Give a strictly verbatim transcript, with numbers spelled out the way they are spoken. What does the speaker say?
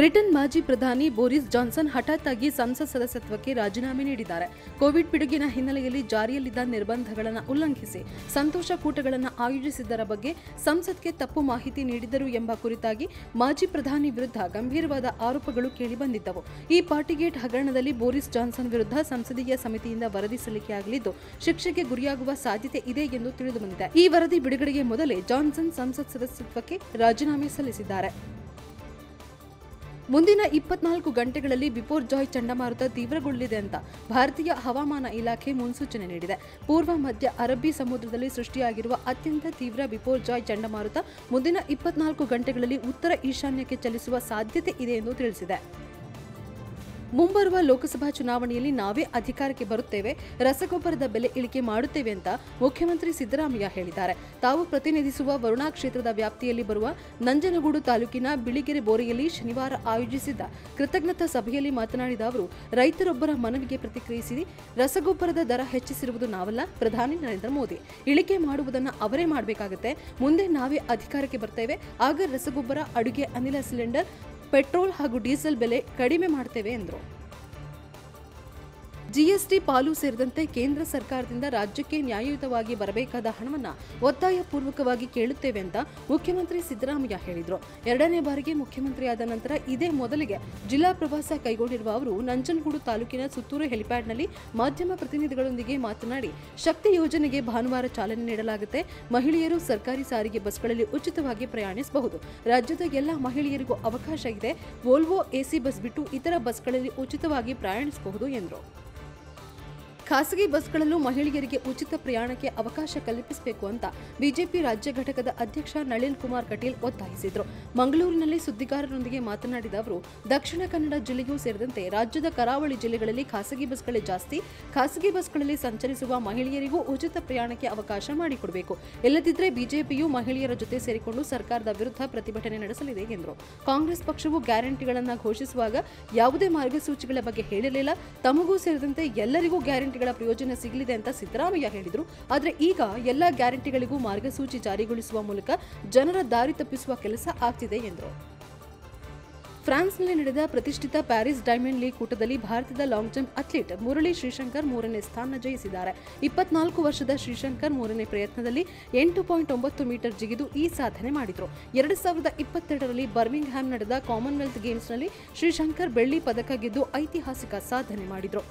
Britain ಮಾಜಿ ಪ್ರಧಾನಿ Boris Johnson ಹಠಾತ್ ಆಗಿ ಸಂಸತ್ ಸದಸ್ಯತ್ವಕ್ಕೆ ರಾಜೀನಾಮೆ ನೀಡಿದ್ದಾರೆ. ಕೋವಿಡ್ ಪಿಡುಗಿನ ಹಿನ್ನೆಲೆಯಲ್ಲಿ ಜಾರಿಯಲ್ಲಿದ್ದ ನಿರ್ಬಂಧಗಳನ್ನು ಉಲ್ಲಂಘಿಸಿ ಸಂತೋಷ ಕೂಟಗಳನ್ನು ಆಯೋಜಿಸಿದ್ದರ ಬಗ್ಗೆ ಸಂಸತ್ಗೆ ತಪ್ಪು ಮಾಹಿತಿ ನೀಡಿದ್ದರು ಎಂಬ ಕುರಿತಾಗಿ ಮಾಜಿ ಪ್ರಧಾನಿ ವಿರುದ್ಧ ಗಂಭೀರವಾದ ಆರೋಪಗಳು ಕೇಳಿಬಂದಿದ್ದವು. ಈ ಪಾರ್ಟಿಗೇಟ್ ಹಗರಣದಲ್ಲಿ ಬೋರಿಸ್ ಜಾನ್ಸನ್ ವಿರುದ್ಧ ಸಂಸದೀಯ ಸಮಿತಿಯಿಂದ ವರದಿ ಸಲ್ಲಿಕೆಯಾಗಲಿದ್ದು ಶಿಕ್ಷೆಗೆ ಗುರಿಯಾಗುವ ಸಾಧ್ಯತೆ ಇದೆ ಎಂದು ತಿಳಿದುಬಂದಿದೆ. ಈ ವರದಿ ಬಿಡುಗಡೆಗೆ ಮೊದಲೇ ಜಾನ್ಸನ್ ಸಂಸತ್ ಸದಸ್ಯತ್ವಕ್ಕೆ ರಾಜೀನಾಮೆ ಸಲ್ಲಿಸಿದ್ದಾರೆ. ಮುಂದಿನ ಇಪ್ಪತ್ನಾಲ್ಕು ಗಂಟೆಗಳಲ್ಲಿ ಬಿಪೋರ್ ಜಾಯ್ ಚಂಡಮಾರುತ ತೀವ್ರಗೊಳ್ಳಲಿದೆ ಅಂತ ಭಾರತೀಯ ಹವಾಮಾನ ಇಲಾಖೆ ಮುನ್ಸೂಚನೆ ನೀಡಿದೆ. ಪೂರ್ವ ಮಧ್ಯ ಅರಬ್ಬಿ ಸಮುದ್ರದಲ್ಲಿ ಸೃಷ್ಟಿಯಾಗಿರುವ ಅತ್ಯಂತ ತೀವ್ರ ಬಿಪೋರ್ ಜಾಯ್ ಚಂಡಮಾರುತ ಮುಂದಿನ ಇಪ್ಪತ್ನಾಲ್ಕು ಗಂಟೆಗಳಲ್ಲಿ ಉತ್ತರ ಈಶಾನ್ಯಕ್ಕೆ ಚಲಿಸುವ ಸಾಧ್ಯತೆ ಇದೆ ಎಂದು ತಿಳಿಸಿದೆ. ಮುಂಬರುವ ಲೋಕಸಭಾ ಚುನಾವಣೆಯಲ್ಲಿ ನಾವೇ ಅಧಿಕಾರಕ್ಕೆ ಬರುತ್ತೇವೆ, ರಸಗೊಬ್ಬರದ ಬೆಲೆ ಇಳಿಕೆ ಮಾಡುತ್ತೇವೆ ಅಂತ ಮುಖ್ಯಮಂತ್ರಿ ಸಿದ್ದರಾಮಯ್ಯ ಹೇಳಿದ್ದಾರೆ. ತಾವು ಪ್ರತಿನಿಧಿಸುವ ವರುಣಾ ಕ್ಷೇತ್ರದ ವ್ಯಾಪ್ತಿಯಲ್ಲಿ ಬರುವ ನಂಜನಗೂಡು ತಾಲೂಕಿನ ಬಿಳಿಗೆರೆ ಬೋರಿಯಲ್ಲಿ ಶನಿವಾರ ಆಯೋಜಿಸಿದ್ದ ಕೃತಜ್ಞತಾ ಸಭೆಯಲ್ಲಿ ಮಾತನಾಡಿದ ಅವರು, ರೈತರೊಬ್ಬರ ಮನವಿಗೆ ಪ್ರತಿಕ್ರಿಯಿಸಿ ರಸಗೊಬ್ಬರದ ದರ ಹೆಚ್ಚಿಸಿರುವುದು ನಾವಲ್ಲ, ಪ್ರಧಾನಿ ನರೇಂದ್ರ ಮೋದಿ. ಇಳಿಕೆ ಮಾಡುವುದನ್ನು ಅವರೇ ಮಾಡಬೇಕಾಗುತ್ತೆ. ಮುಂದೆ ನಾವೇ ಅಧಿಕಾರಕ್ಕೆ ಬರ್ತೇವೆ, ಆಗ ರಸಗೊಬ್ಬರ, ಅಡುಗೆ ಅನಿಲ ಸಿಲಿಂಡರ್, ಪೆಟ್ರೋಲ್ ಹಾಗೂ ಡೀಸೆಲ್ ಬೆಲೆ ಕಡಿಮೆ ಮಾಡ್ತೇವೆ ಎಂದರು. ಜಿಎಸ್ಟಿ ಪಾಲು ಸೇರಿದಂತೆ ಕೇಂದ್ರ ಸರ್ಕಾರದಿಂದ ರಾಜ್ಯಕ್ಕೆ ನ್ಯಾಯಯುತವಾಗಿ ಬರಬೇಕಾದ ಹಣವನ್ನು ಒತ್ತಾಯಪೂರ್ವಕವಾಗಿ ಕೇಳುತ್ತೇವೆ ಅಂತ ಮುಖ್ಯಮಂತ್ರಿ ಸಿದ್ದರಾಮಯ್ಯ ಹೇಳಿದರು. ಎರಡನೇ ಬಾರಿಗೆ ಮುಖ್ಯಮಂತ್ರಿಯಾದ ನಂತರ ಇದೇ ಮೊದಲಿಗೆ ಜಿಲ್ಲಾ ಪ್ರವಾಸ ಕೈಗೊಂಡಿರುವ ಅವರು ನಂಜನಗೂಡು ತಾಲೂಕಿನ ಸುತ್ತೂರು ಹೆಲಿಪ್ಯಾಡ್ನಲ್ಲಿ ಮಾಧ್ಯಮ ಪ್ರತಿನಿಧಿಗಳೊಂದಿಗೆ ಮಾತನಾಡಿ, ಶಕ್ತಿ ಯೋಜನೆಗೆ ಭಾನುವಾರ ಚಾಲನೆ ನೀಡಲಾಗುತ್ತೆ. ಮಹಿಳೆಯರು ಸರ್ಕಾರಿ ಸಾರಿಗೆ ಬಸ್ಗಳಲ್ಲಿ ಉಚಿತವಾಗಿ ಪ್ರಯಾಣಿಸಬಹುದು. ರಾಜ್ಯದ ಎಲ್ಲ ಮಹಿಳೆಯರಿಗೂ ಅವಕಾಶ ಇದೆ. ವೋಲ್ವೋ ಎಸಿ ಬಸ್ ಬಿಟ್ಟು ಇತರ ಬಸ್ಗಳಲ್ಲಿ ಉಚಿತವಾಗಿ ಪ್ರಯಾಣಿಸಬಹುದು ಎಂದರು. ಖಾಸಗಿ ಬಸ್ಗಳಲ್ಲೂ ಮಹಿಳೆಯರಿಗೆ ಉಚಿತ ಪ್ರಯಾಣಕ್ಕೆ ಅವಕಾಶ ಕಲ್ಪಿಸಬೇಕು ಅಂತ ಬಿಜೆಪಿ ರಾಜ್ಯ ಘಟಕದ ಅಧ್ಯಕ್ಷ ನಳಿನ್ ಕುಮಾರ್ ಕಟೀಲ್ ಒತ್ತಾಯಿಸಿದರು. ಮಂಗಳೂರಿನಲ್ಲಿ ಸುದ್ದಿಗಾರರೊಂದಿಗೆ ಮಾತನಾಡಿದ ಅವರು, ದಕ್ಷಿಣ ಕನ್ನಡ ಜಿಲ್ಲೆಯೂ ಸೇರಿದಂತೆ ರಾಜ್ಯದ ಕರಾವಳಿ ಜಿಲ್ಲೆಗಳಲ್ಲಿ ಖಾಸಗಿ ಬಸ್ಗಳೇ ಜಾಸ್ತಿ. ಖಾಸಗಿ ಬಸ್ಗಳಲ್ಲಿ ಸಂಚರಿಸುವ ಮಹಿಳೆಯರಿಗೂ ಉಚಿತ ಪ್ರಯಾಣಕ್ಕೆ ಅವಕಾಶ ಮಾಡಿಕೊಡಬೇಕು. ಇಲ್ಲದಿದ್ದರೆ ಬಿಜೆಪಿಯು ಮಹಿಳೆಯರ ಜೊತೆ ಸೇರಿಕೊಂಡು ಸರ್ಕಾರದ ವಿರುದ್ಧ ಪ್ರತಿಭಟನೆ ನಡೆಸಲಿದೆ ಎಂದರು. ಕಾಂಗ್ರೆಸ್ ಪಕ್ಷವು ಗ್ಯಾರಂಟಿಗಳನ್ನು ಘೋಷಿಸುವಾಗ ಯಾವುದೇ ಮಾರ್ಗಸೂಚಿಗಳ ಬಗ್ಗೆ ಹೇಳಲಿಲ್ಲ. ತಮಗೂ ಸೇರಿದಂತೆ ಎಲ್ಲರಿಗೂ ಗ್ಯಾರಂಟಿ ಪ್ರಯೋಜನ ಸಿಗಲಿದೆ ಅಂತ ಸಿದ್ದರಾಮಯ್ಯ ಹೇಳಿದರು. ಆದರೆ ಈಗ ಎಲ್ಲ ಗ್ಯಾರಂಟಿಗಳಿಗೂ ಮಾರ್ಗಸೂಚಿ ಜಾರಿಗೊಳಿಸುವ ಮೂಲಕ ಜನರ ದಾರಿ ತಪ್ಪಿಸುವ ಕೆಲಸ ಆಗ್ತಿದೆ ಎಂದರು. ಫ್ರಾನ್ಸ್ನಲ್ಲಿ ನಡೆದ ಪ್ರತಿಷ್ಠಿತ ಪ್ಯಾರಿಸ್ ಡೈಮಂಡ್ ಲೀಗ್ ಕೂಟದಲ್ಲಿ ಭಾರತದ long jump athlete Murali Sreeshankar ಮೂರನೇ ಸ್ಥಾನ ಜಯಿಸಿದ್ದಾರೆ. ಇಪ್ಪತ್ನಾಲ್ಕು ವರ್ಷದ ಶ್ರೀಶಂಕರ್ ಮೂರನೇ ಪ್ರಯತ್ನದಲ್ಲಿ ಎಂಟು ಪಾಯಿಂಟ್ ಒಂಬತ್ತು ಮೀಟರ್ ಜಿಗಿದು ಈ ಸಾಧನೆ ಮಾಡಿದರು. ಎರಡು ಸಾವಿರದ ಇಪ್ಪತ್ತೆರಡರಲ್ಲಿ ಬರ್ಮಿಂಗ್ಹ್ಯಾಮ್ ನಡೆದ ಕಾಮನ್ವೆಲ್ತ್ ಗೇಮ್ಸ್ನಲ್ಲಿ ಶ್ರೀಶಂಕರ್ ಬೆಳ್ಳಿ ಪದಕ ಗೆದ್ದು ಐತಿಹಾಸಿಕ ಸಾಧನೆ ಮಾಡಿದರು.